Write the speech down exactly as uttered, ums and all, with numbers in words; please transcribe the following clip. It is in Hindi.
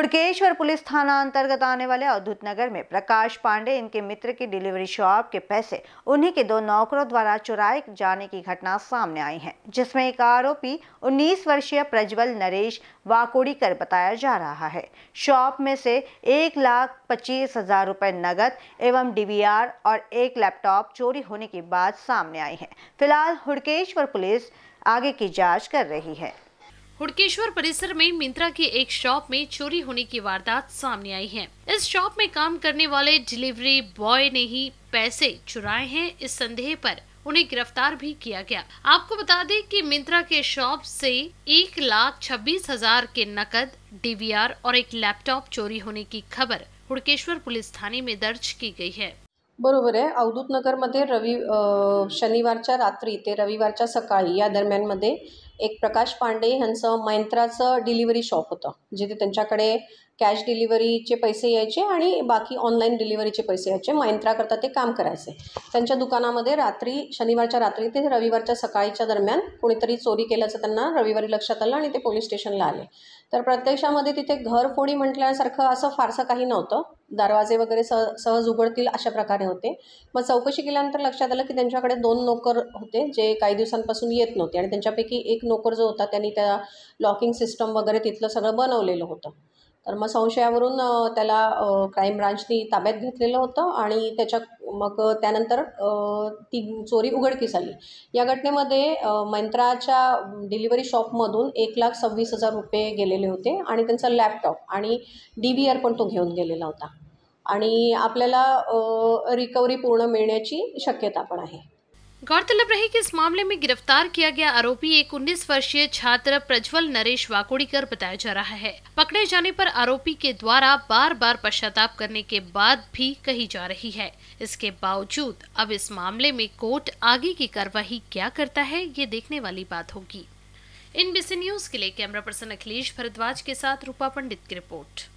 हुड़केश्वर पुलिस थाना अंतर्गत आने वाले अवधुत नगर में प्रकाश पांडे इनके मित्र की डिलीवरी शॉप के पैसे उन्हीं के दो नौकरों द्वारा चुराए जाने की घटना सामने आई है, जिसमें एक आरोपी उन्नीस वर्षीय प्रज्वल नरेश वाकोडीकर बताया जा रहा है। शॉप में से एक लाख पच्चीस हजार रुपए नगद एवं डीवीआर और एक लैपटॉप चोरी होने की बात सामने आई है। फिलहाल हुड़केश्वर पुलिस आगे की जाँच कर रही है। हुड़केश्वर परिसर में मिंत्रा की एक शॉप में चोरी होने की वारदात सामने आई है। इस शॉप में काम करने वाले डिलीवरी बॉय ने ही पैसे चुराए हैं। इस संदेह पर उन्हें गिरफ्तार भी किया गया। आपको बता दें कि मिंत्रा के शॉप से एक लाख छब्बीस हजार के नकद, डीवीआर और एक लैपटॉप चोरी होने की खबर हुड़केश्वर पुलिस थाने में दर्ज की गई है। बरोबर आहे, अवधूत नगरमध्ये रवि शनिवारच्या रात्री ते रविवारच्या सकाळी या दरम्यानमध्ये एक प्रकाश पांडे यांचं मिंत्राचं डिलिव्हरी शॉप होतं, जिथे त्यांच्याकडे कॅश डिलिव्हरीचे पैसे यायचे आणि बाकी ऑनलाईन डिलिव्हरीचे पैसे यायचे। मिंत्राकरता ते काम करायचे। त्यांच्या दुकानामध्ये रात्री शनिवारच्या रात्री ते रविवारच्या सकाळीच्या दरम्यान कोणीतरी चोरी केल्याचं त्यांना रविवारी लक्षात आलं आणि ते पोलीस स्टेशनला आले। तर प्रत्यक्षामध्ये तिथे घरफोडी म्हटल्यासारखं असं फारसं काही नव्हतं, दरवाजे वगैरे सह सहज उघडतील अशा प्रकारे होते। मग चौकशी केल्यानंतर लक्षात आलं की त्यांच्याकडे दोन नोकर होते जे काही दिवसांपासून येत नव्हते आणि त्यांच्यापैकी एक नोकर जो होता त्यांनी त्या लॉकिंग सिस्टम वगैरे तिथलं सगळं बनवलेलं होतं। तर मग संशयावरून त्याला क्राईम ब्रांचनी ताब्यात घेतलेलं होतं आणि त्याच्या मग त्यानंतर ती चोरी उघडकीस आली। या घटनेमध्ये मिंत्राच्या डिलिव्हरी शॉपमधून एक लाख सव्वीस हजार रुपये गेलेले होते आणि त्यांचा लॅपटॉप आणि डी व्ही आर पण तो घेऊन गेलेला होता आणि आपल्याला रिकव्हरी पूर्ण मिळण्याची शक्यता पण आहे। गौरतलब रहे कि इस मामले में गिरफ्तार किया गया आरोपी एक उन्नीस वर्षीय छात्र प्रज्वल नरेश वाकोडीकर बताया जा रहा है। पकड़े जाने पर आरोपी के द्वारा बार बार पश्चाताप करने के बाद भी कही जा रही है। इसके बावजूद अब इस मामले में कोर्ट आगे की कार्यवाही क्या करता है, ये देखने वाली बात होगी। इन बी सी न्यूज के लिए कैमरा पर्सन अखिलेश भरद्वाज के साथ रूपा पंडित की रिपोर्ट।